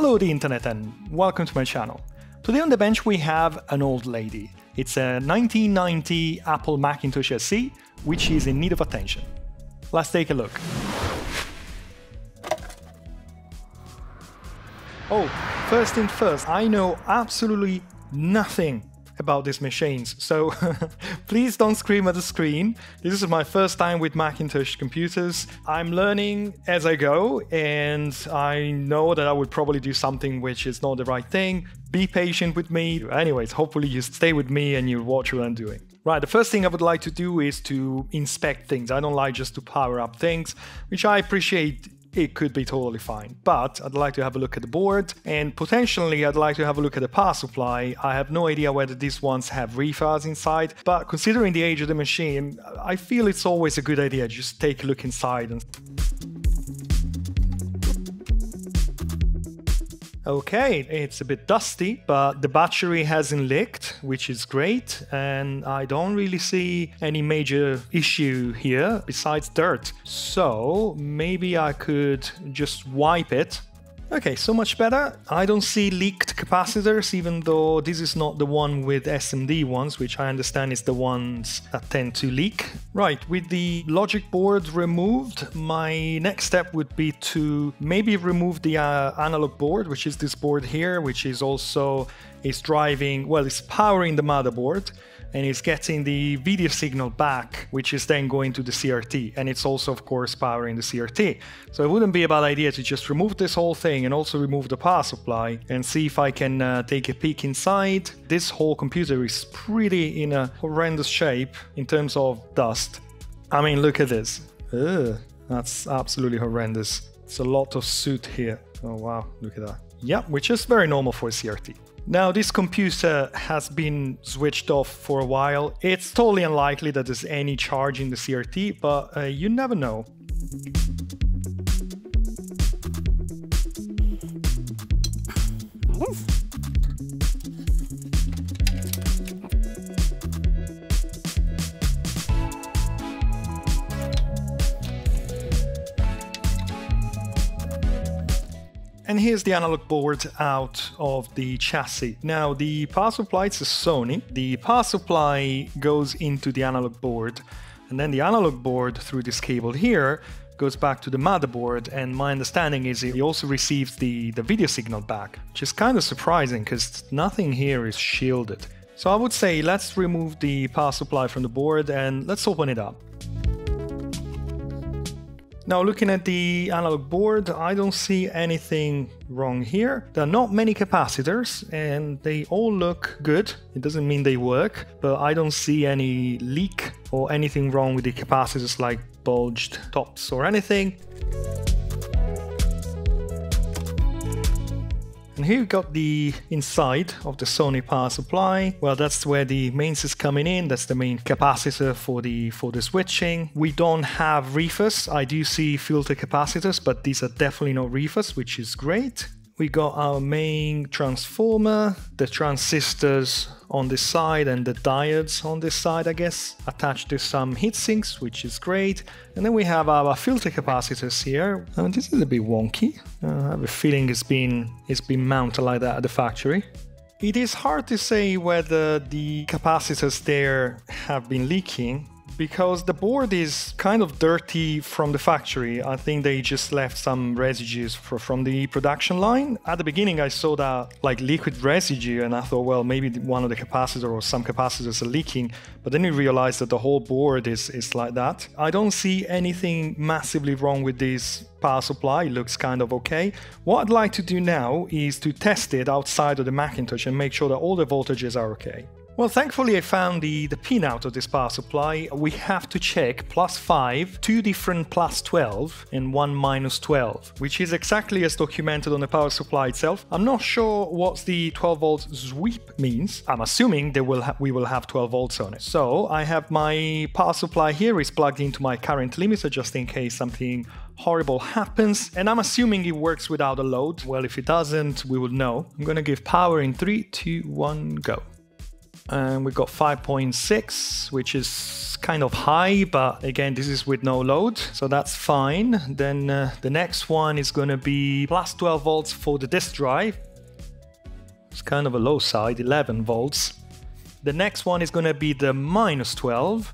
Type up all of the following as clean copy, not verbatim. Hello the internet and welcome to my channel. Today on the bench we have an old lady. It's a 1990 Apple Macintosh SE, which is in need of attention. Let's take a look. Oh, first thing first, I know absolutely nothing about these machines, so please don't scream at the screen. This is my first time with Macintosh computers. I'm learning as I go, and I know that I would probably do something which is not the right thing. Be patient with me. Anyways, hopefully you stay with me and you'll watch what I'm doing. Right, the first thing I would like to do is to inspect things. I don't like just to power up things, which I appreciate. It could be totally fine, but I'd like to have a look at the board, and potentially I'd like to have a look at the power supply. I have no idea whether these ones have refis inside, but considering the age of the machine, I feel it's always a good idea just take a look inside. Okay, it's a bit dusty, but the battery hasn't leaked, which is great, and I don't really see any major issue here besides dirt. So maybe I could just wipe it. Okay, so much better. I don't see leaked capacitors, even though this is not the one with SMD ones, which I understand is the ones that tend to leak. Right, with the logic board removed, my next step would be to maybe remove the analog board, which is this board here, which is also it's powering the motherboard, and it's getting the video signal back, which is then going to the CRT, and it's also of course powering the CRT. So it wouldn't be a bad idea to just remove this whole thing and also remove the power supply and see if I can take a peek inside. This whole computer is pretty in a horrendous shape in terms of dust. I mean, look at this. Ugh, that's absolutely horrendous. It's a lot of soot here. Oh wow, look at that. Yeah, which is very normal for a CRT. Now, this computer has been switched off for a while. It's totally unlikely that there's any charge in the CRT, but you never know. And here's the analog board out of the chassis. Now, the power supply is a Sony. The power supply goes into the analog board, and then the analog board through this cable here goes back to the motherboard, and my understanding is it also receives the video signal back, which is kind of surprising because nothing here is shielded. So I would say let's remove the power supply from the board and let's open it up. Now, looking at the analog board, I don't see anything wrong here. There are not many capacitors and they all look good. It doesn't mean they work, but I don't see any leak or anything wrong with the capacitors, like bulged tops or anything. And here you've got the inside of the Sony power supply. Well, that's where the mains is coming in. That's the main capacitor for the switching. We don't have refers. I do see filter capacitors, but these are definitely not refers, which is great. We got our main transformer, the transistors on this side and the diodes on this side, I guess, attached to some heatsinks, which is great. And then we have our filter capacitors here. And this is a bit wonky. I have a feeling it's been mounted like that at the factory. It is hard to say whether the capacitors there have been leaking, because the board is kind of dirty from the factory. I think they just left some residues from the production line. At the beginning, I saw that like liquid residue, and I thought, well, maybe one of the capacitors or some capacitors are leaking, but then you realize that the whole board is like that. I don't see anything massively wrong with this power supply. It looks kind of okay. What I'd like to do now is to test it outside of the Macintosh and make sure that all the voltages are okay. Well, thankfully I found the pin out of this power supply. We have to check +5, two different +12 and one -12, which is exactly as documented on the power supply itself. I'm not sure what the 12 volt sweep means. I'm assuming we will have 12 volts on it. So I have my power supply here is plugged into my current limiter just in case something horrible happens, and I'm assuming it works without a load. Well, if it doesn't, we will know. I'm gonna give power in 3, 2, 1, go. and we've got 5.6, which is kind of high, but again, this is with no load, so that's fine. Then the next one is going to be plus 12 volts for the disk drive. It's kind of a low side, 11 volts. The next one is going to be the minus 12.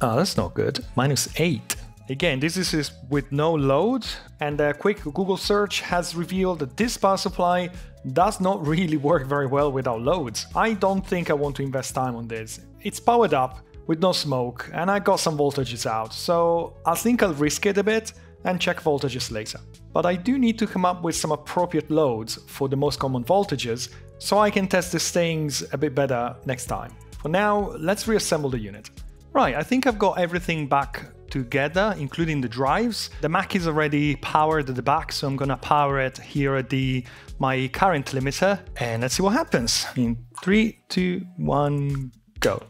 Oh, that's not good. Minus 8. Again, this is with no load, and a quick Google search has revealed that this power supply does not really work very well without loads. I don't think I want to invest time on this. It's powered up with no smoke, and I got some voltages out, so I think I'll risk it a bit and check voltages later. But I do need to come up with some appropriate loads for the most common voltages, so I can test these things a bit better next time. For now, let's reassemble the unit. Right, I think I've got everything back together, including the drives. The Mac is already powered at the back, so I'm gonna power it here at my current limiter, and let's see what happens. In 3, 2, 1, go.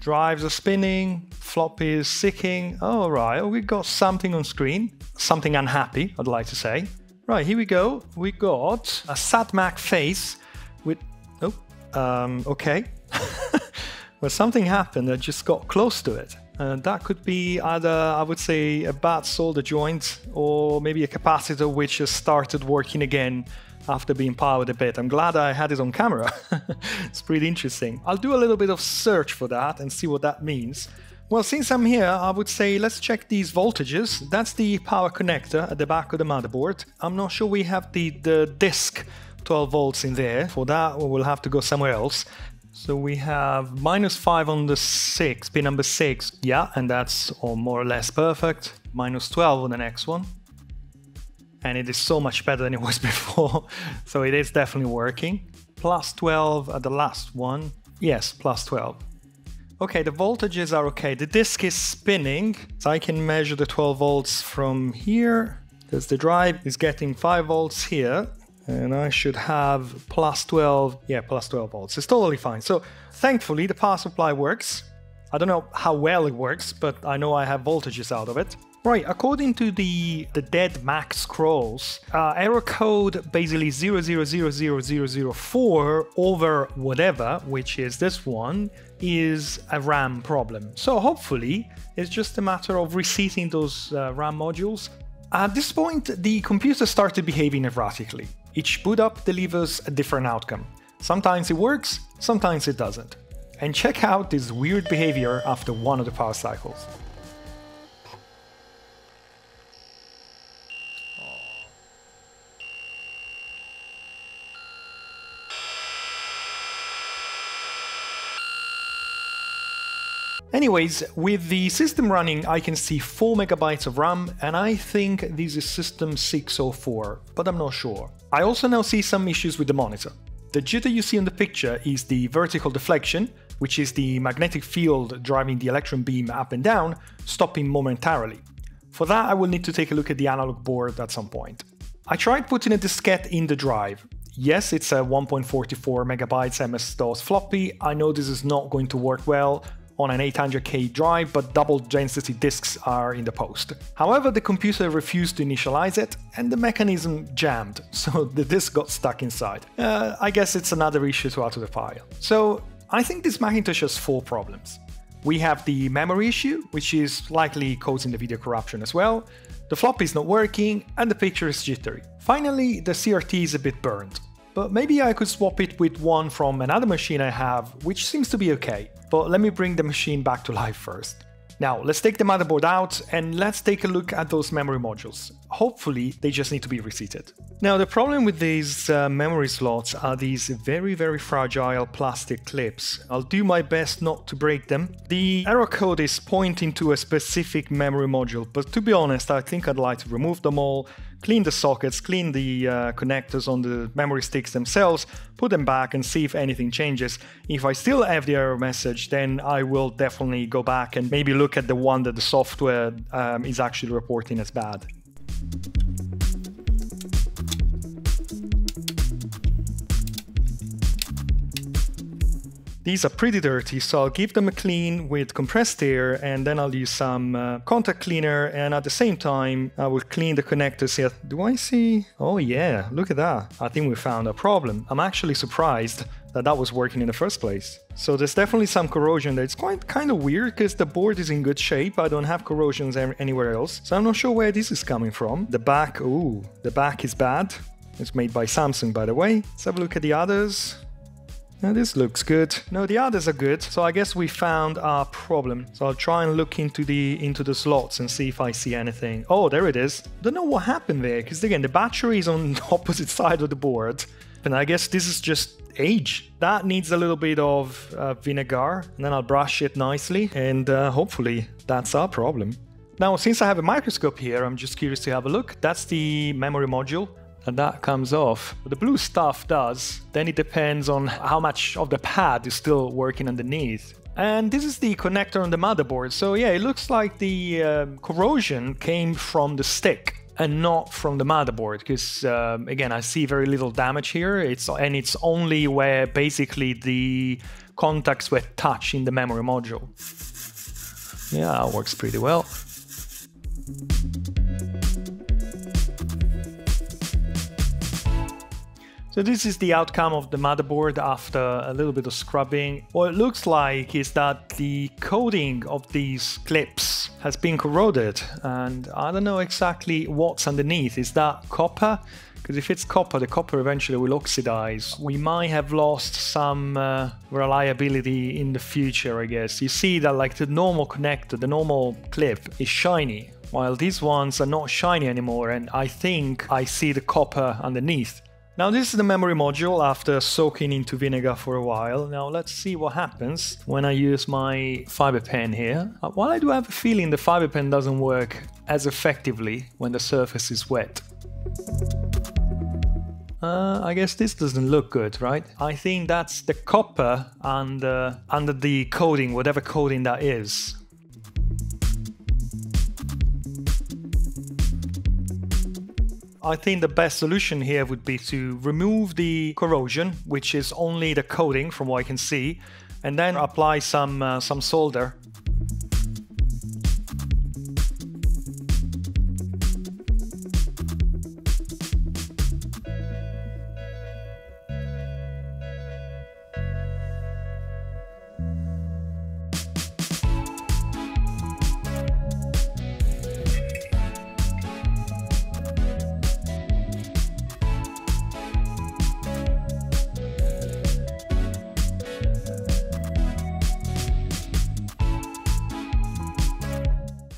Drives are spinning, floppy is sicking. All right, we got something on screen. Something unhappy, I'd like to say. Right, here we go. We got a sad Mac face with, okay. Well, something happened that just got close to it. That could be either, I would say, a bad solder joint, or maybe a capacitor which just started working again after being powered a bit. I'm glad I had it on camera. It's pretty interesting. I'll do a little bit of search for that and see what that means. Well, since I'm here, I would say let's check these voltages. That's the power connector at the back of the motherboard. I'm not sure we have the disk 12 volts in there. For that, we'll have to go somewhere else. So we have minus 5 on the 6, pin number 6. Yeah, and that's all more or less perfect. Minus 12 on the next one. And it is so much better than it was before. So it is definitely working. Plus 12 at the last one. Yes, plus 12. Okay, the voltages are okay. The disk is spinning. So I can measure the 12 volts from here. Because the drive is getting 5 volts here. And I should have plus 12, yeah, plus 12 volts. It's totally fine. So thankfully the power supply works. I don't know how well it works, but I know I have voltages out of it. Right, according to the dead Mac scrolls, error code basically 0000004 over whatever, which is this one, is a RAM problem. So hopefully it's just a matter of reseating those RAM modules. At this point, the computer started behaving erratically. Each boot up delivers a different outcome. Sometimes it works, sometimes it doesn't. And check out this weird behavior after one of the power cycles. Anyways, with the system running, I can see 4 MB of RAM, and I think this is system 604, but I'm not sure. I also now see some issues with the monitor. The jitter you see in the picture is the vertical deflection, which is the magnetic field driving the electron beam up and down, stopping momentarily. For that, I will need to take a look at the analog board at some point. I tried putting a diskette in the drive. Yes, it's a 1.44 MB MS-DOS floppy. I know this is not going to work well on an 800K drive, but double density disks are in the post. However, the computer refused to initialize it and the mechanism jammed, so the disk got stuck inside. I guess it's another issue to add to the file. So I think this Macintosh has 4 problems. We have the memory issue, which is likely causing the video corruption as well. The floppy is not working and the picture is jittery. Finally, the CRT is a bit burnt. But maybe I could swap it with one from another machine I have, which seems to be okay. But let me bring the machine back to life first. Now, let's take the motherboard out and let's take a look at those memory modules. Hopefully, they just need to be reseated. Now, the problem with these memory slots are these very, very fragile plastic clips. I'll do my best not to break them. The error code is pointing to a specific memory module, but to be honest, I think I'd like to remove them all, clean the sockets, clean the connectors on the memory sticks themselves, put them back and see if anything changes. If I still have the error message, then I will definitely go back and maybe look at the one that the software is actually reporting as bad. These are pretty dirty, so I'll give them a clean with compressed air, and then I'll use some contact cleaner, and at the same time I will clean the connectors here. Do I see? Oh yeah, look at that. I think we found a problem. I'm actually surprised that was working in the first place. So there's definitely some corrosion there. It's quite kind of weird because the board is in good shape. I don't have corrosions anywhere else. So I'm not sure where this is coming from. The back, ooh, the back is bad. It's made by Samsung, by the way. Let's have a look at the others. Now this looks good. No, the others are good. So I guess we found our problem. So I'll try and look into the slots and see if I see anything. Oh, there it is. Don't know what happened there, because again, the battery is on the opposite side of the board. And I guess this is just age. That needs a little bit of vinegar, and then I'll brush it nicely, and hopefully that's our problem. Now, since I have a microscope here, I'm just curious to have a look. That's the memory module, and that comes off. But the blue stuff does. Then it depends on how much of the pad is still working underneath. And this is the connector on the motherboard. So yeah, it looks like the corrosion came from the stick and not from the motherboard, because again, I see very little damage here. It's only where basically the contacts were touched in the memory module. Yeah, it works pretty well. So this is the outcome of the motherboard after a little bit of scrubbing. What it looks like is that the coating of these clips has been corroded, and I don't know exactly what's underneath. Is that copper? Because if it's copper, the copper eventually will oxidize. We might have lost some reliability in the future, I guess. You see that like the normal connector, the normal clip is shiny, while these ones are not shiny anymore, and I think I see the copper underneath. Now this is the memory module after soaking into vinegar for a while. Now let's see what happens when I use my fiber pen here. While I do have a feeling the fiber pen doesn't work as effectively when the surface is wet. I guess this doesn't look good, right? I think that's the copper under the coating, whatever coating that is. I think the best solution here would be to remove the corrosion, which is only the coating from what I can see, and then apply some solder.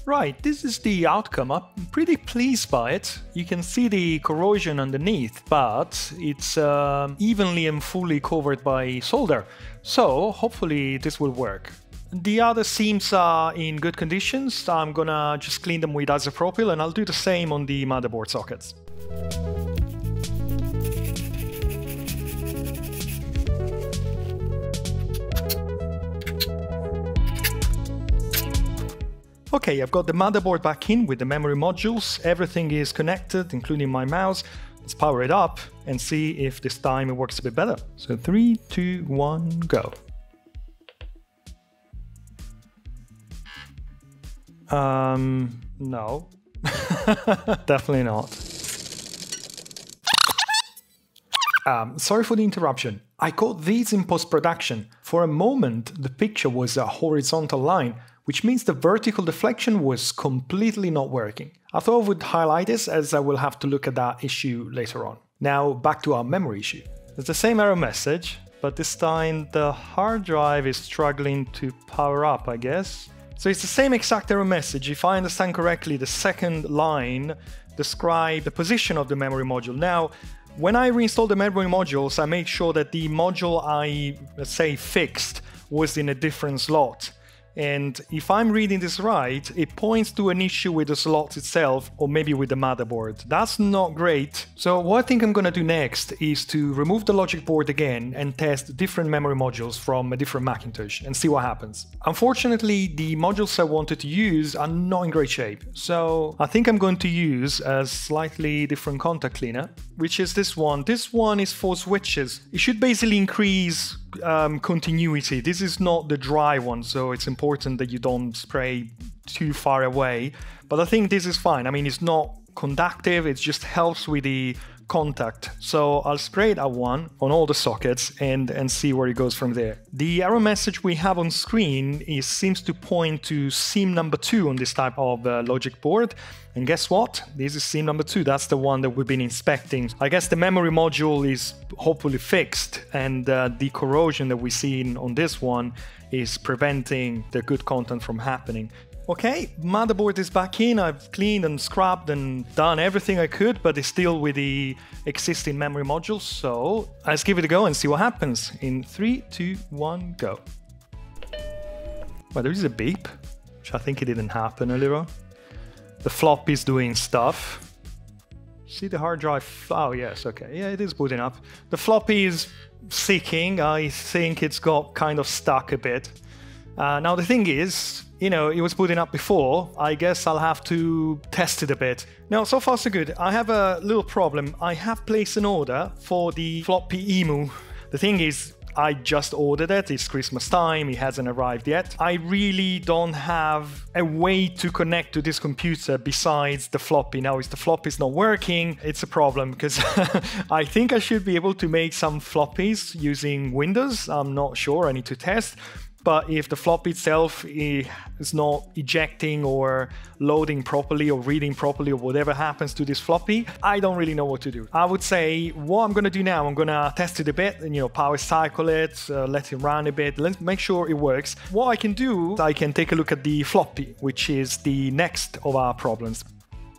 Right, this is the outcome. I'm pretty pleased by it. You can see the corrosion underneath, but it's evenly and fully covered by solder. So hopefully this will work. The other seams are in good condition, so I'm gonna just clean them with isopropyl, and I'll do the same on the motherboard sockets. Okay, I've got the motherboard back in with the memory modules. Everything is connected, including my mouse. Let's power it up and see if this time it works a bit better. So 3, 2, 1, go. No, definitely not. Sorry for the interruption. I caught these in post-production. For a moment, the picture was a horizontal line, which means the vertical deflection was completely not working. I thought I would highlight this, as I will have to look at that issue later on. Now back to our memory issue. It's the same error message, but this time the hard drive is struggling to power up, I guess. So it's the same exact error message. If I understand correctly, the second line describes the position of the memory module. Now, when I reinstall the memory modules, I make sure that the module I, let's say, fixed was in a different slot. And if I'm reading this right, it points to an issue with the slot itself, or maybe with the motherboard. That's not great. So what I think I'm gonna do next is to remove the logic board again and test different memory modules from a different Macintosh and see what happens. Unfortunately, the modules I wanted to use are not in great shape. So I think I'm going to use a slightly different contact cleaner, which is this one. This one is for switches. It should basically increase continuity. This is not the dry one, so it's important that you don't spray too far away. But I think this is fine. I mean, it's not conductive, it just helps with the contact. So I'll spray that one on all the sockets and see where it goes from there. The error message we have on screen seems to point to SIM number 2 on this type of logic board. And guess what? This is SIM number 2, that's the one that we've been inspecting. I guess the memory module is hopefully fixed, and the corrosion that we've seen on this one is preventing the good content from happening. Okay, motherboard is back in. I've cleaned and scrubbed and done everything I could, but it's still with the existing memory modules. So let's give it a go and see what happens. In 3, 2, 1, go. Well, there is a beep, which I think it didn't happen earlier on. The floppy is doing stuff. See the hard drive? Oh, yes, okay. Yeah, it is booting up. The floppy is sicking. I think it's got kind of stuck a bit. Now, the thing is, you know, it was booting up before. I guess I'll have to test it a bit. Now, so far so good. I have a little problem. I have placed an order for the Floppy Emu. The thing is, I just ordered it. It's Christmas time. It hasn't arrived yet. I really don't have a way to connect to this computer besides the floppy. Now, if the floppy's not working, it's a problem, because I think I should be able to make some floppies using Windows. I'm not sure. I need to test. But if the floppy itself is not ejecting or loading properly or reading properly or whatever happens to this floppy, I don't really know what to do. I would say what I'm going to do now, I'm going to test it a bit and, you know, power cycle it, let it run a bit, let's make sure it works. What I can do, I can take a look at the floppy, which is the next of our problems.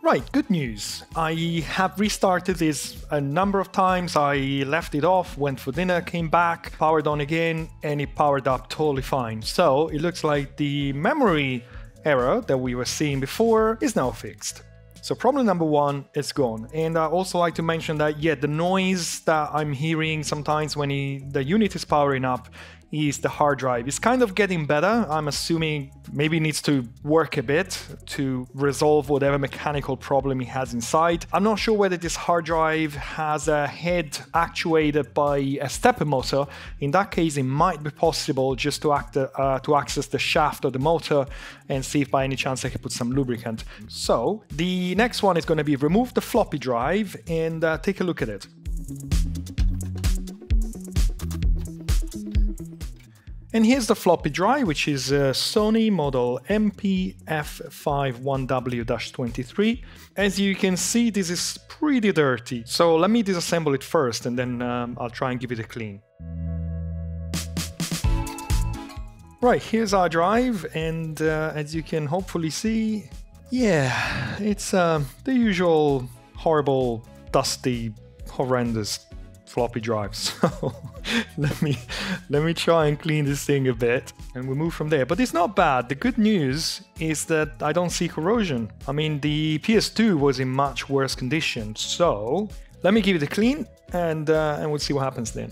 Right, good news. I have restarted this a number of times. I left it off, went for dinner, came back, powered on again, and it powered up totally fine. So it looks like the memory error that we were seeing before is now fixed. So problem number one is gone. And I also like to mention that, yeah, the noise that I'm hearing sometimes when the unit is powering up is the hard drive. It's kind of getting better. I'm assuming maybe it needs to work a bit to resolve whatever mechanical problem it has inside. I'm not sure whether this hard drive has a head actuated by a stepper motor. In that case, it might be possible just to access the shaft of the motor and see if by any chance I can put some lubricant. So the next one is going to be remove the floppy drive and take a look at it. And here's the floppy drive, which is a Sony model MPF51W-23. As you can see, this is pretty dirty. So let me disassemble it first, and then I'll try and give it a clean. Right, here's our drive, and as you can hopefully see, yeah, it's the usual horrible, dusty, horrendous floppy drive. So let me try and clean this thing a bit and we move from there. But it's not bad. The good news is that I don't see corrosion. I mean, the PS2 was in much worse condition. So let me give it a clean and we'll see what happens then.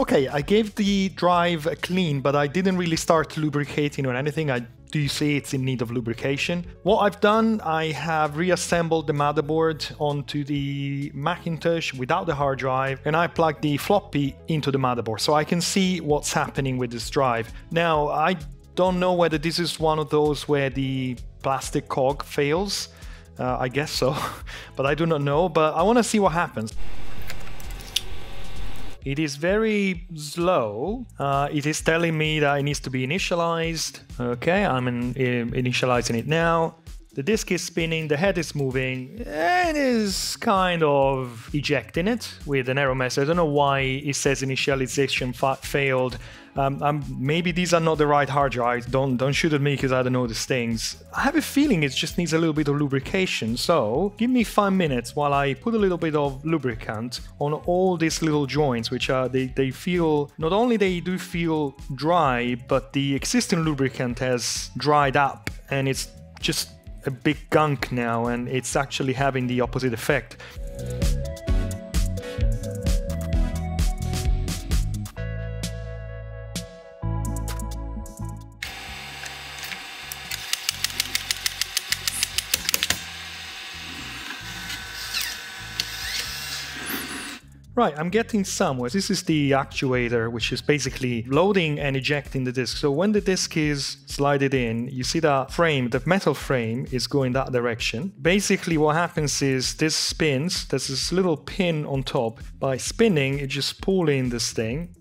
Okay, I gave the drive a clean, but I didn't really start lubricating or anything. I do see it's in need of lubrication. What I've done, I have reassembled the motherboard onto the Macintosh without the hard drive, and I plugged the floppy into the motherboard so I can see what's happening with this drive. Now, I don't know whether this is one of those where the plastic cog fails. I guess so, but I do not know, but I want to see what happens. It is very slow. It is telling me that it needs to be initialized. Okay, I'm initializing it now. The disk is spinning, the head is moving, and is kind of ejecting it with an error message. I don't know why it says initialization failed. Maybe these are not the right hard drives. Don't shoot at me because I don't know these things. I have a feeling it just needs a little bit of lubrication. So give me 5 minutes while I put a little bit of lubricant on all these little joints, which are they feel, not only they do feel dry, but the existing lubricant has dried up and it's just a big gunk now, and it's actually having the opposite effect. Right, I'm getting somewhere. This is the actuator, which is basically loading and ejecting the disc. So when the disc is slided in, you see that frame, the metal frame is going that direction. Basically what happens is this spins, there's this little pin on top. By spinning, it's just pulling this thing,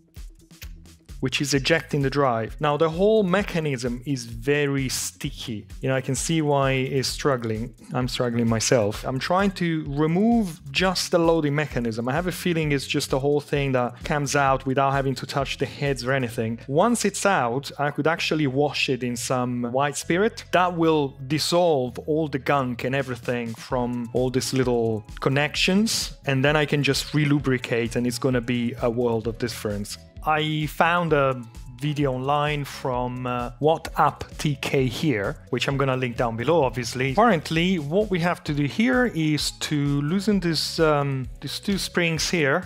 which is ejecting the drive. Now the whole mechanism is very sticky. You know, I can see why it's struggling. I'm struggling myself. I'm trying to remove just the loading mechanism. I have a feeling it's just the whole thing that comes out without having to touch the heads or anything. Once it's out, I could actually wash it in some white spirit. That will dissolve all the gunk and everything from all these little connections. And then I can just relubricate and it's gonna be a world of difference. I found a video online from WhatUpTK here, which I'm gonna link down below, obviously. Apparently, what we have to do here is to loosen this, these two springs here.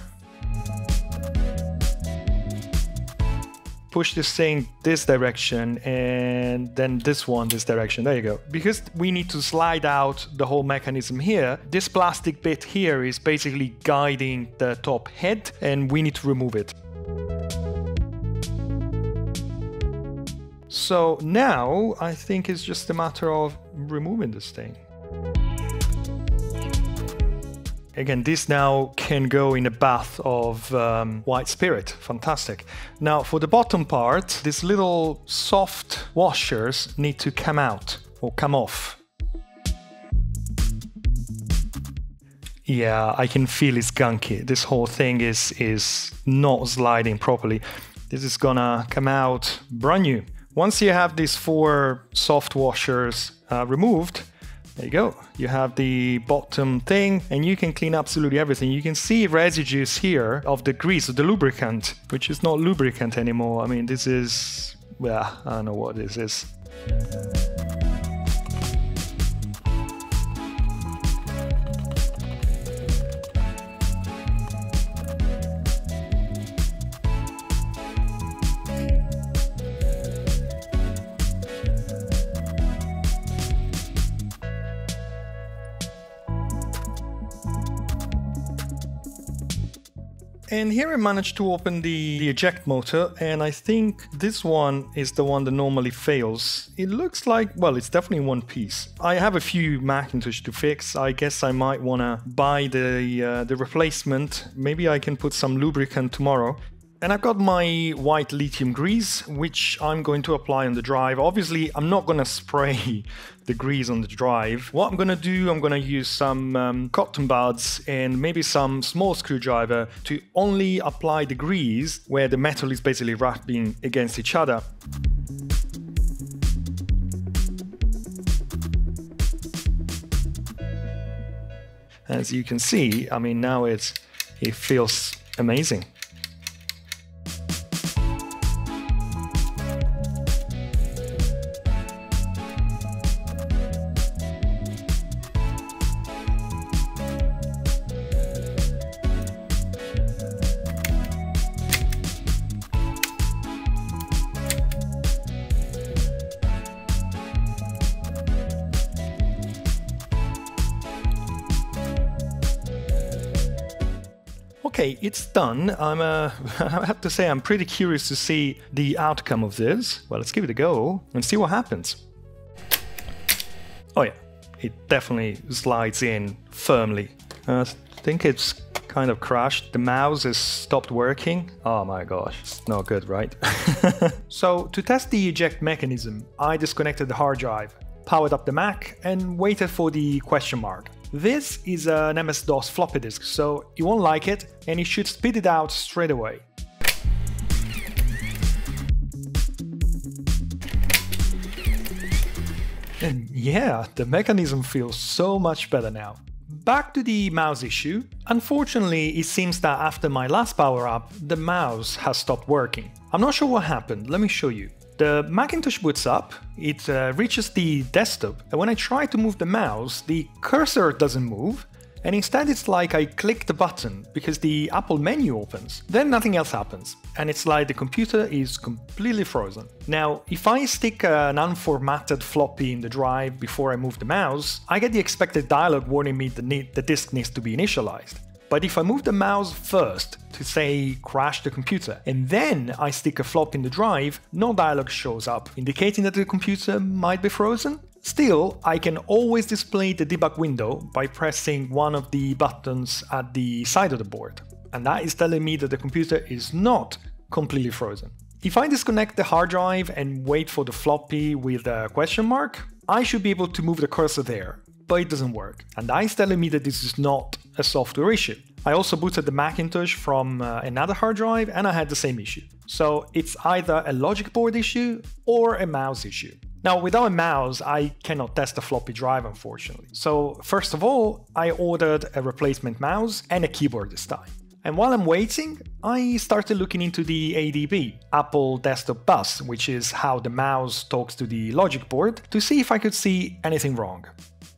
Push this thing this direction and then this one this direction. There you go. Because we need to slide out the whole mechanism here, this plastic bit here is basically guiding the top head and we need to remove it. So now I think it's just a matter of removing this thing. Again, this now can go in a bath of white spirit. Fantastic. Now for the bottom part, these little soft washers need to come out or come off. Yeah, I can feel it's gunky. This whole thing is not sliding properly. This is gonna come out brand new. Once you have these four soft washers removed, there you go. You have the bottom thing and you can clean absolutely everything. You can see residues here of the grease, of the lubricant, which is not lubricant anymore. I mean, this is, well, I don't know what this is. And here I managed to open the eject motor, and I think this one is the one that normally fails. It looks like, well, it's definitely one piece. I have a few Macintosh to fix. I guess I might want to buy the replacement. Maybe I can put some lubricant tomorrow. And I've got my white lithium grease, which I'm going to apply on the drive. Obviously, I'm not going to spray the grease on the drive. What I'm going to do, I'm going to use some cotton buds and maybe some small screwdriver to only apply the grease where the metal is basically rubbing against each other. As you can see, I mean, now it feels amazing. Okay, it's done. I have to say I'm pretty curious to see the outcome of this. Well, let's give it a go and see what happens. Oh yeah, it definitely slides in firmly. I think it's kind of crashed. The mouse has stopped working. Oh my gosh, it's not good, right? So to test the eject mechanism, I disconnected the hard drive, powered up the Mac and waited for the question mark. This is an MS-DOS floppy disk, so you won't like it and you should spit it out straight away. And yeah, the mechanism feels so much better now. Back to the mouse issue. Unfortunately, it seems that after my last power up, the mouse has stopped working. I'm not sure what happened, let me show you. The Macintosh boots up, it reaches the desktop, and when I try to move the mouse, the cursor doesn't move, and instead it's like I click the button because the Apple menu opens. Then nothing else happens, and it's like the computer is completely frozen. Now, if I stick an unformatted floppy in the drive before I move the mouse, I get the expected dialog warning me the disk needs to be initialized. But if I move the mouse first to say crash the computer, and then I stick a flop in the drive, no dialog shows up, indicating that the computer might be frozen. Still, I can always display the debug window by pressing one of the buttons at the side of the board. And that is telling me that the computer is not completely frozen. If I disconnect the hard drive and wait for the floppy with a question mark, I should be able to move the cursor there, but it doesn't work. And that is telling me that this is not a software issue. I also booted the Macintosh from another hard drive and I had the same issue. So it's either a logic board issue or a mouse issue. Now, without a mouse, I cannot test a floppy drive, unfortunately. So first of all, I ordered a replacement mouse and a keyboard this time. And while I'm waiting, I started looking into the ADB, Apple Desktop Bus, which is how the mouse talks to the logic board, to see if I could see anything wrong.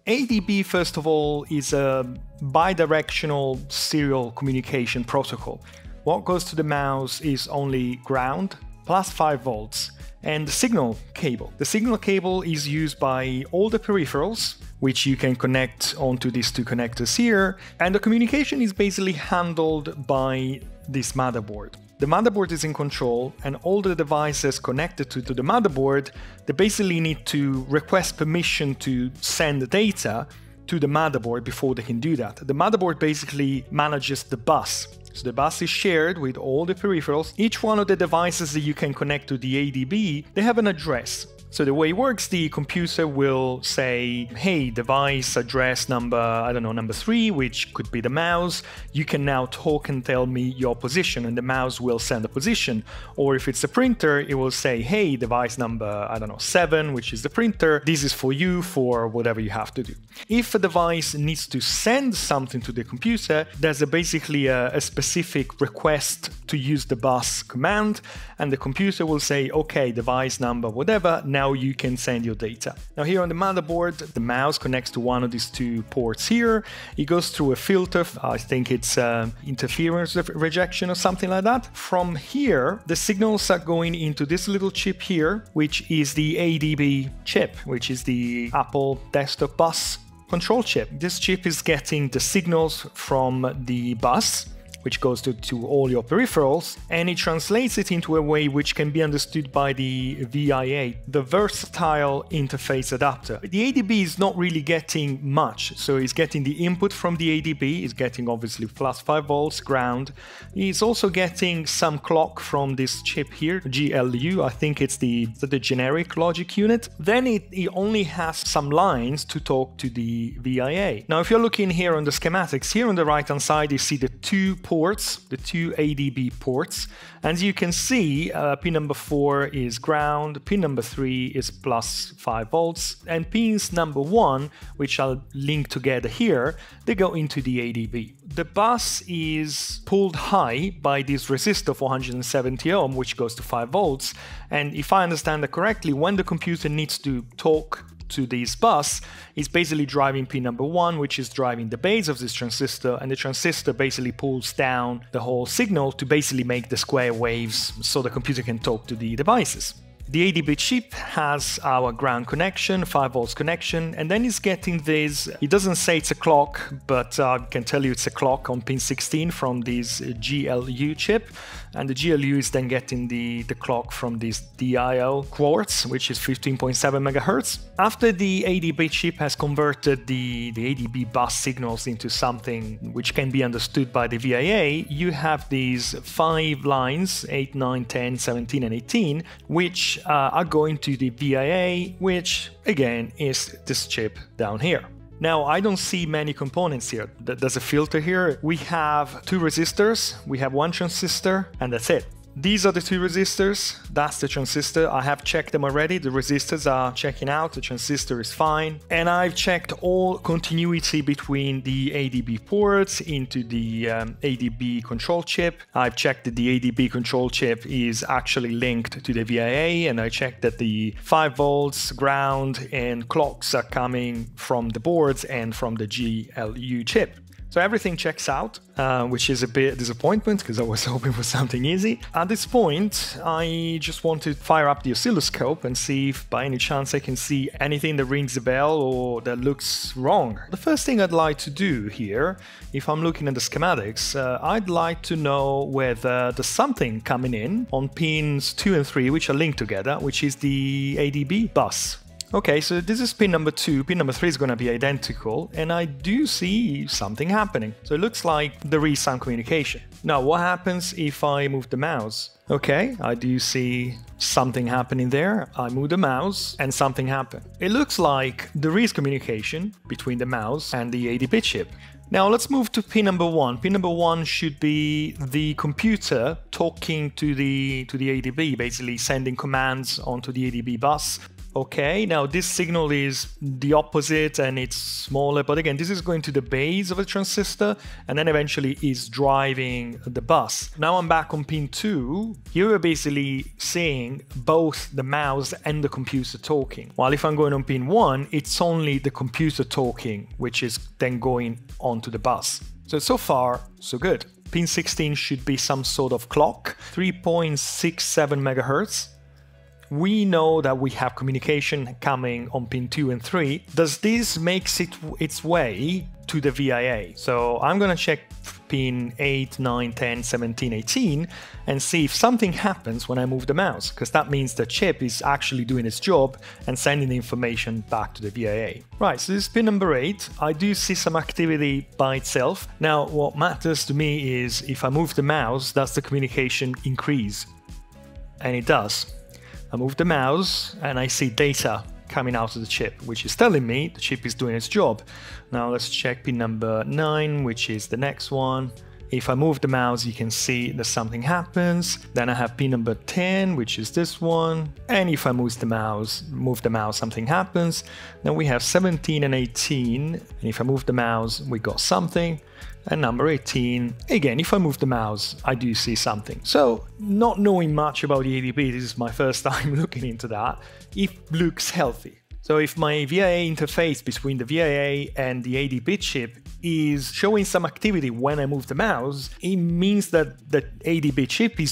ADB, first of all, is a bidirectional serial communication protocol. What goes to the mouse is only ground plus 5 volts and the signal cable. The signal cable is used by all the peripherals, which you can connect onto these two connectors here, and the communication is basically handled by this motherboard. The motherboard is in control, and all the devices connected to the motherboard, they basically need to request permission to send the data to the motherboard before they can do that. The motherboard basically manages the bus. So the bus is shared with all the peripherals. Each one of the devices that you can connect to the ADB, they have an address. So the way it works, the computer will say, hey, device address number, I don't know, number 3, which could be the mouse. You can now talk and tell me your position, and the mouse will send a position. Or if it's a printer, it will say, hey, device number, I don't know, 7, which is the printer. This is for you for whatever you have to do. If a device needs to send something to the computer, there's basically a specific request to use the bus command, and the computer will say, okay, device number, whatever, now you can send your data. Now here on the motherboard, the mouse connects to one of these two ports here. It goes through a filter, I think it's interference rejection or something like that. From here, the signals are going into this little chip here, which is the ADB chip, which is the Apple Desktop Bus control chip. This chip is getting the signals from the bus, which goes to all your peripherals, and it translates it into a way which can be understood by the VIA, the Versatile Interface Adapter. The ADB is not really getting much, so it's getting the input from the ADB, it's getting obviously plus 5 volts, ground. It's also getting some clock from this chip here, GLU, I think it's the generic logic unit. Then it only has some lines to talk to the VIA. Now if you're looking here on the schematics, here on the right hand side you see the two ports, the two ADB ports, and you can see pin number 4 is ground, pin number 3 is plus 5 volts, and pins number 1, which I'll link together here, they go into the ADB. The bus is pulled high by this resistor 470 ohm, which goes to 5 volts, and if I understand that correctly, when the computer needs to talk to this bus, is basically driving pin number 1, which is driving the base of this transistor, and the transistor basically pulls down the whole signal to basically make the square waves so the computer can talk to the devices. The ADB chip has our ground connection, 5 volts connection, and then it's getting this, it doesn't say it's a clock, but I can tell you it's a clock on pin 16 from this GLU chip, and the GLU is then getting the clock from this DIL quartz, which is 15.7 megahertz. After the ADB chip has converted the ADB bus signals into something which can be understood by the VIA, you have these 5 lines, 8, 9, 10, 17, and 18, which are going to the VIA, which again is this chip down here. Now I don't see many components here. There's a filter here. We have 2 resistors, we have 1 transistor, and that's it. These are the 2 resistors, that's the transistor. I have checked them already, the resistors are checking out, the transistor is fine. And I've checked all continuity between the ADB ports into the ADB control chip. I've checked that the ADB control chip is actually linked to the VIA, and I checked that the 5 volts, ground, and clocks are coming from the boards and from the GLU chip. So everything checks out, which is a bit of disappointment because I was hoping for something easy. At this point, I just want to fire up the oscilloscope and see if by any chance I can see anything that rings a bell or that looks wrong. The first thing I'd like to do here, if I'm looking at the schematics, I'd like to know whether there's something coming in on pins 2 and 3, which are linked together, which is the ADB bus. Okay, so this is pin number 2, pin number 3 is going to be identical, and I do see something happening. So it looks like there is some communication. Now, what happens if I move the mouse? Okay, I do see something happening there. I move the mouse and something happened. It looks like there is communication between the mouse and the ADB chip. Now let's move to pin number 1. Pin number 1 should be the computer talking to the ADB, basically sending commands onto the ADB bus. Okay, now this signal is the opposite and it's smaller, but again, this is going to the base of a transistor and then eventually is driving the bus. Now I'm back on pin 2. Here we're basically seeing both the mouse and the computer talking. While if I'm going on pin 1, it's only the computer talking, which is then going onto the bus. So far, so good. Pin 16 should be some sort of clock, 3.67 megahertz. We know that we have communication coming on pin 2 and 3. Does this make its way to the VIA? So I'm going to check pin 8, 9, 10, 17, 18 and see if something happens when I move the mouse, because that means the chip is actually doing its job and sending the information back to the VIA. Right, so this is pin number 8. I do see some activity by itself. Now, what matters to me is if I move the mouse, does the communication increase? And it does. I move the mouse and I see data coming out of the chip, which is telling me the chip is doing its job. Now let's check pin number 9, which is the next one. If I move the mouse, you can see that something happens. Then I have pin number 10, which is this one. And if I move the mouse, something happens. Then we have 17 and 18. And if I move the mouse, we got something. And number 18, again, if I move the mouse, I do see something. So not knowing much about the ADB, this is my first time looking into that, it looks healthy. So if my VIA interface between the VIA and the ADB chip is showing some activity when I move the mouse, it means that the ADB chip is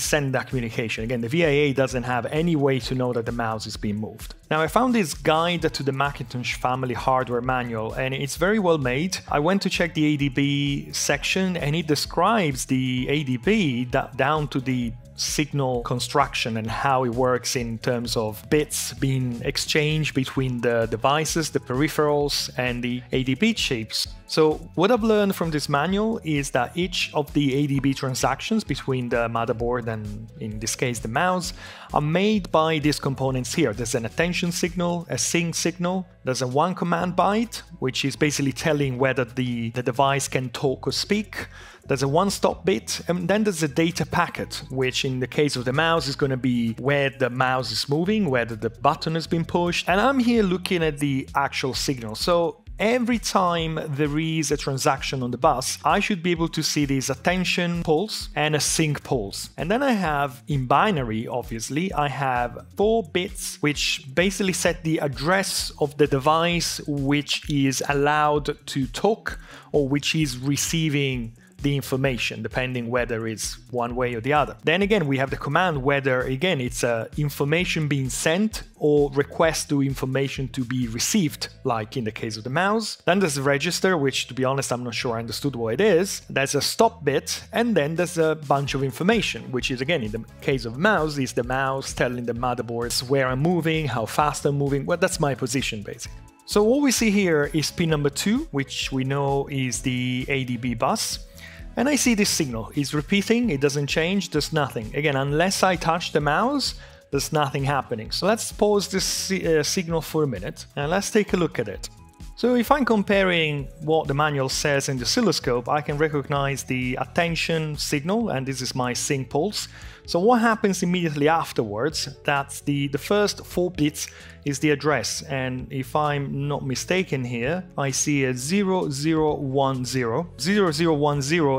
sending that communication. Again, the VIA doesn't have any way to know that the mouse is being moved. Now I found this guide to the Macintosh family hardware manual and it's very well made. I went to check the ADB section and it describes the ADB down to the signal construction and how it works in terms of bits being exchanged between the devices, the peripherals and the ADB chips. So what I've learned from this manual is that each of the ADB transactions between the motherboard and in this case the mouse are made by these components here. There's an attention signal, a sync signal, there's a one command byte, which is basically telling whether the device can talk or speak. There's a one-stop bit, and then there's a data packet, which in the case of the mouse is going to be where the mouse is moving, whether the button has been pushed. And I'm here looking at the actual signal. So every time there is a transaction on the bus, I should be able to see this attention pulse and a sync pulse. And then I have, in binary, obviously, I have 4 bits, which basically set the address of the device which is allowed to talk or which is receiving the information, depending whether it's one way or the other. Then again, we have the command whether, again, it's information being sent or request to information to be received, like in the case of the mouse. Then there's a register, which to be honest, I'm not sure I understood what it is. There's a stop bit, and then there's a bunch of information, which is again, in the case of mouse, is the mouse telling the motherboards where I'm moving, how fast I'm moving. Well, that's my position, basically. So what we see here is pin number 2, which we know is the ADB bus. And I see this signal, it's repeating, it doesn't change, there's nothing. Again, unless I touch the mouse, there's nothing happening. So let's pause this signal for a minute and let's take a look at it. So if I'm comparing what the manual says in the oscilloscope, I can recognize the attention signal, and this is my sync pulse. So what happens immediately afterwards, that's the first 4 bits is the address. And if I'm not mistaken here, I see a 0010. 0010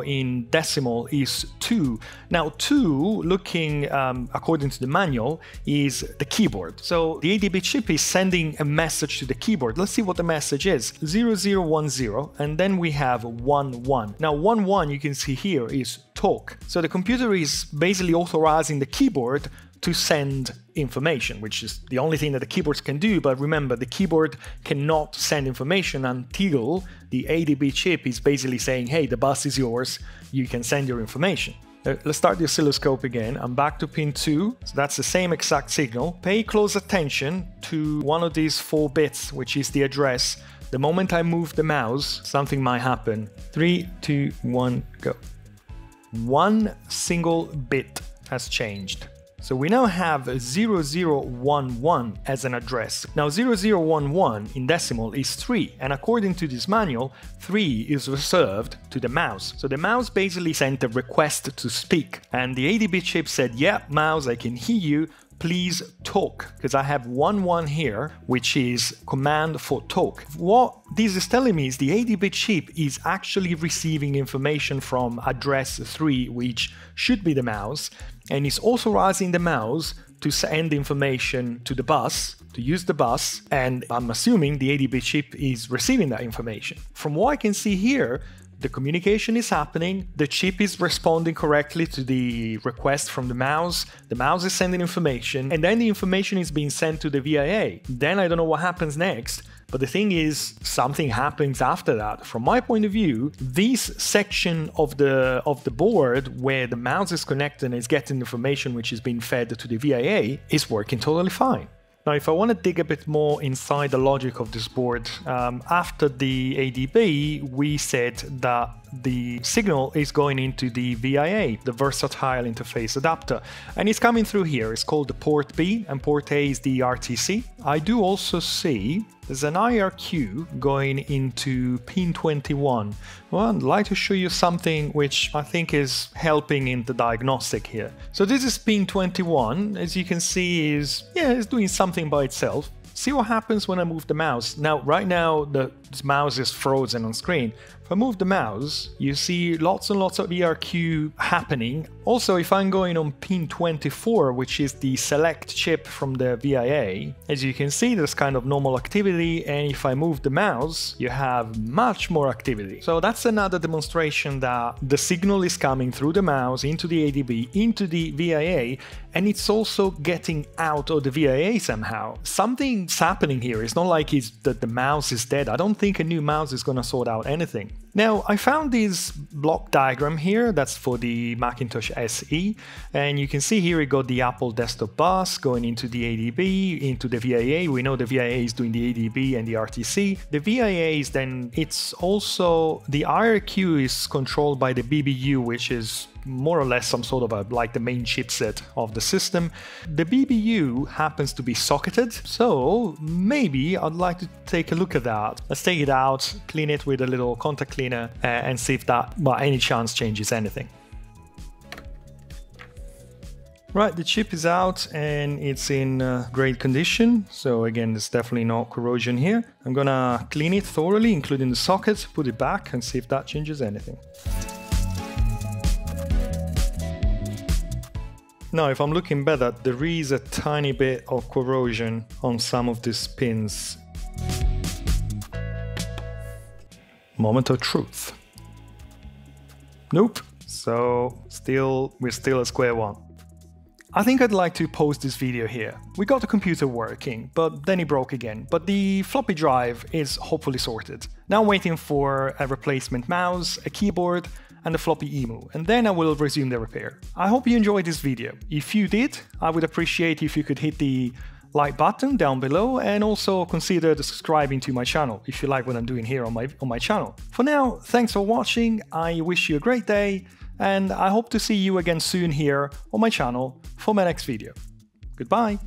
in decimal is 2. Now 2, looking according to the manual, is the keyboard. So the ADB chip is sending a message to the keyboard. Let's see what the message is. 0010, and then we have 11. Now 11, you can see here, is talk. So the computer is basically authorizing the keyboard to send information, which is the only thing that the keyboards can do. But remember, the keyboard cannot send information until the ADB chip is basically saying, hey, the bus is yours, you can send your information. Let's start the oscilloscope again. I'm back to pin 2, so that's the same exact signal. Pay close attention to one of these 4 bits, which is the address. The moment I move the mouse, something might happen. 3, 2, 1, go. One single bit has changed. So we now have 0011 as an address. Now 0011 in decimal is 3, and according to this manual, 3 is reserved to the mouse. So the mouse basically sent a request to speak, and the ADB chip said, yeah, mouse, I can hear you, please talk, because I have 11 here, which is command for talk. What this is telling me is the ADB chip is actually receiving information from address 3, which should be the mouse, and it's authorizing the mouse to send information to the bus, to use the bus, and I'm assuming the ADB chip is receiving that information. From what I can see here, the communication is happening, the chip is responding correctly to the request from the mouse is sending information, and then the information is being sent to the VIA. Then I don't know what happens next, but the thing is, something happens after that. From my point of view, this section of the board where the mouse is connected and is getting information which is being fed to the VIA is working totally fine. Now, if I want to dig a bit more inside the logic of this board, after the ADB, we said that the signal is going into the VIA, the versatile interface adapter, and it's coming through here. It's called the port B, and port A is the RTC. I do also see there's an IRQ going into pin 21. Well, I'd like to show you something which I think is helping in the diagnostic here. So this is pin 21, as you can see is, yeah, it's doing something by itself. See what happens when I move the mouse. Now, right now, this mouse is frozen on screen. If I move the mouse, you see lots and lots of IRQ happening. Also, if I'm going on pin 24, which is the select chip from the VIA, as you can see, there's kind of normal activity. And if I move the mouse, you have much more activity. So that's another demonstration that the signal is coming through the mouse into the ADB, into the VIA, and it's also getting out of the VIA somehow. Something happening here. It's not like that the mouse is dead. I don't think a new mouse is going to sort out anything. Now, I found this block diagram here, that's for the Macintosh SE, and you can see here we got the Apple Desktop Bus going into the ADB, into the VIA. We know the VIA is doing the ADB and the RTC. The VIA is then, it's also, the IRQ is controlled by the BBU, which is more or less some sort of like the main chipset of the system. The BBU happens to be socketed, so maybe I'd like to take a look at that. Let's take it out, clean it with a little contact cleaner, and see if that by any chance changes anything. Right, the chip is out and it's in great condition. So again, there's definitely no corrosion here. I'm gonna clean it thoroughly, including the socket, put it back and see if that changes anything. Now, if I'm looking better, there is a tiny bit of corrosion on some of these pins. Moment of truth. Nope. So we're still at square one. I think I'd like to pause this video here. We got the computer working, but then it broke again. But the floppy drive is hopefully sorted. Now I'm waiting for a replacement mouse, a keyboard, and the Floppy Emu, and then I will resume the repair. I hope you enjoyed this video. If you did, I would appreciate if you could hit the like button down below, and also consider subscribing to my channel if you like what I'm doing here on my channel. For now, thanks for watching, I wish you a great day, and I hope to see you again soon here on my channel for my next video. Goodbye!